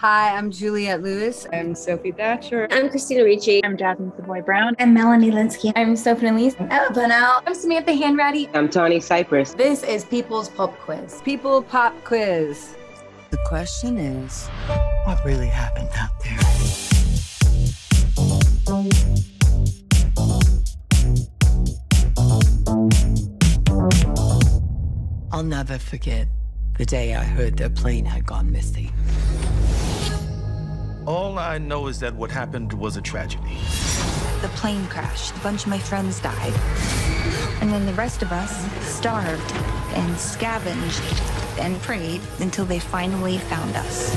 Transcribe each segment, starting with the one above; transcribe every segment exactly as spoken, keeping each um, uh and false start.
Hi, I'm Juliette Lewis. I'm Sophie Thatcher. I'm Christina Ricci. I'm Jasmin Savoy Brown. I'm Melanie Lynskey. I'm Sophie Elise. I'm Ella Bunnell. I'm Samantha Hanratty. I'm Tawny Cypress. This is People's Pop Quiz. People Pop Quiz. The question is, what really happened out there? I'll never forget the day I heard their plane had gone missing. All I know is that what happened was a tragedy. The plane crashed, a bunch of my friends died. And then the rest of us starved and scavenged and prayed until they finally found us.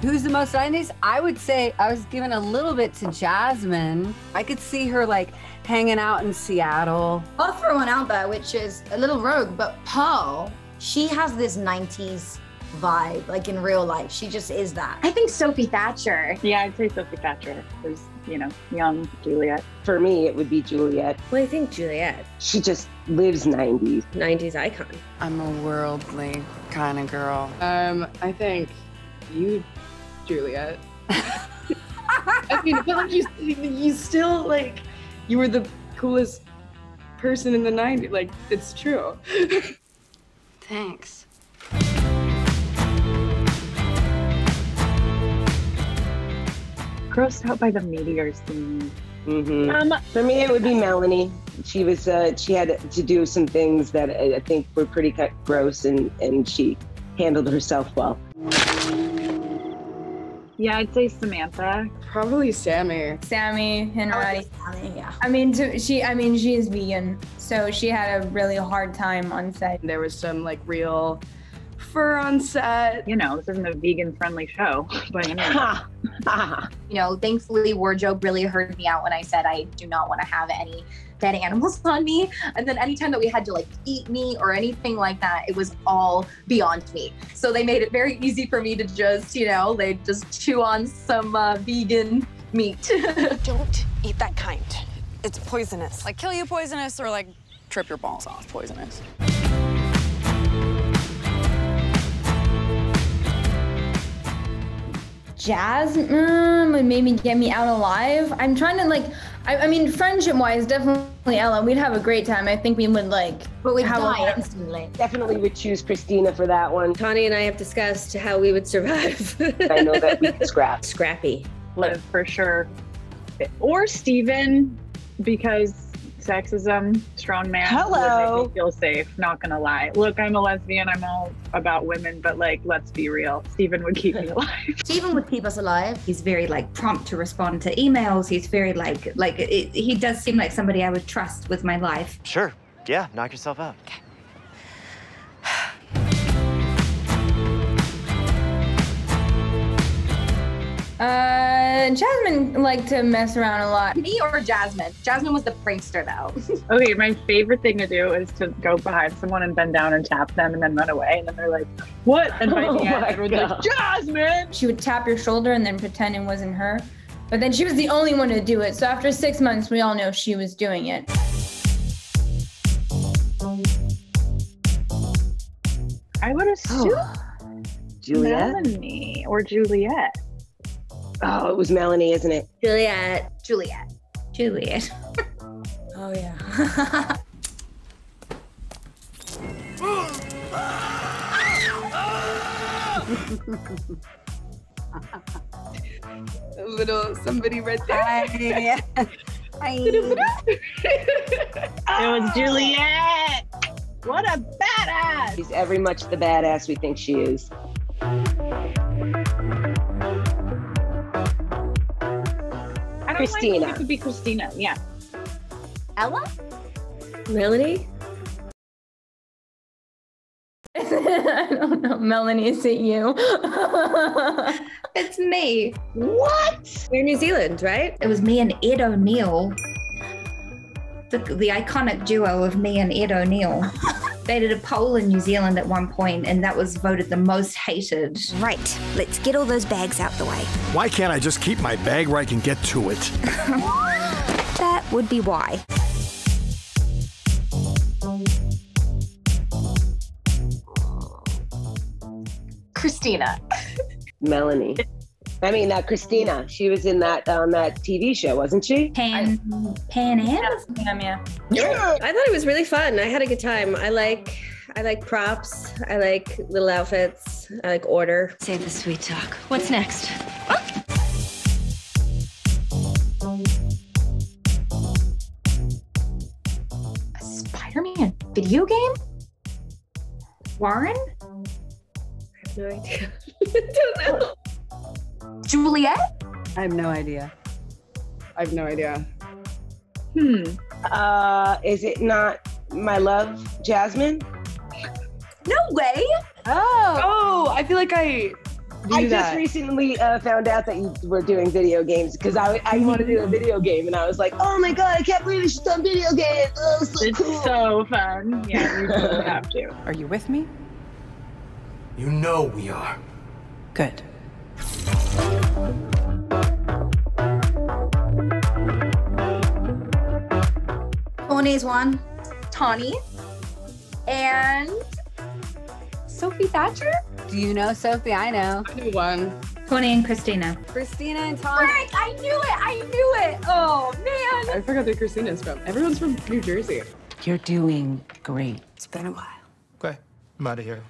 Who's the most scientist? I would say I was giving a little bit to Jasmin. I could see her like hanging out in Seattle. I'll throw one out there, which is a little rogue, but Pearl, she has this nineties vibe, like in real life. She just is that. I think Sophie Thatcher. Yeah, I'd say Sophie Thatcher. There's, you know, young Juliette. For me, it would be Juliette. Well, I think Juliette. She just lives nineties. nineties icon. I'm a worldly kind of girl. Um, I think you, Juliette. I mean, but like you, you still like, you were the coolest person in the nineties. Like, it's true. Thanks. Grossed out by the meteor scene. Mm-hmm. um, For me, it would be Melanie. She was, uh, she had to do some things that I think were pretty gross, and, and she handled herself well. Yeah, I'd say Samantha. Probably Sammy. Sammy Hanratty. Sammy, yeah. I mean, to, she. I mean, she is vegan, so she had a really hard time on set. There was some like real fur on set. You know, this isn't a vegan-friendly show, but anyway. You know, thankfully, wardrobe really heard me out when I said I do not want to have any dead animals on me. And then anytime that we had to like eat meat or anything like that, it was all beyond me. So they made it very easy for me to just, you know, they just chew on some uh, vegan meat. Don't eat that kind. It's poisonous. Like kill you poisonous, or like trip your balls off poisonous. Jasmin would maybe get me out alive. I'm trying to like, I, I mean, friendship-wise, definitely Ella. We'd have a great time. I think we would like. But we'd die instantly. Definitely would choose Christina for that one. Tawny and I have discussed how we would survive. I know that we could scrap. Scrappy. Live for sure. Or Steven, because sexism, strong man. Hello. Make me feel safe. Not gonna lie. Look, I'm a lesbian. I'm all about women, but like, let's be real. Steven would keep me alive. Steven would keep us alive. He's very like prompt to respond to emails. He's very like like it, he does seem like somebody I would trust with my life. Sure. Yeah. Knock yourself out. Okay. Uh, Jasmin liked to mess around a lot. Me or Jasmin? Jasmin was the prankster, though. Okay, my favorite thing to do is to go behind someone and bend down and tap them and then run away. And then they're like, what? And by the end, everyone's like, Jasmin! She would tap your shoulder and then pretend it wasn't her. But then she was the only one to do it. So after six months, we all know she was doing it. I would assume oh. Juliette? Melanie or Juliette. Oh, it was Melanie, isn't it? Juliette. Juliette. Juliette. Oh, yeah. A little somebody right there. Hi. Hi. It was Juliette. What a badass. She's every much the badass we think she is. Christina. It could be Christina, yeah. Ella? Melanie? I don't know. Melanie, is it you? It's me. What? We're in New Zealand, right? It was me and Ed O'Neill. The, the iconic duo of me and Ed O'Neill. They did a poll in New Zealand at one point, and that was voted the most hated. Right, let's get all those bags out the way. Why can't I just keep my bag where I can get to it? That would be why. Christina. Melanie. I mean, uh, Christina. She was in that on that T V show, wasn't she? Pan I, Pan Am. Yeah, yeah. yeah. I thought it was really fun. I had a good time. I like I like props. I like little outfits. I like order. Save the sweet talk. What's next? Oh. A Spider-Man video game? Warren? I have no idea. I don't know. Juliette? I have no idea. I have no idea. Hmm. Uh, is it not my love, Jasmin? No way. Oh. Oh, I feel like I knew I that. just recently uh, found out that you were doing video games because I, I wanted to do a video game and I was like, oh my God, I can't believe she's done video games. Oh, so it's cool. so fun. Yeah, you really have to. Are you with me? You know we are. Good. Tawny's one, Tawny, and Sophie Thatcher. Do you know Sophie? I know. I knew one. Tawny and Christina. Christina and Tawny. Frank, I knew it! I knew it! Oh, man! I forgot where Christina's from. Everyone's from New Jersey. You're doing great. It's been a while. Okay, I'm out of here.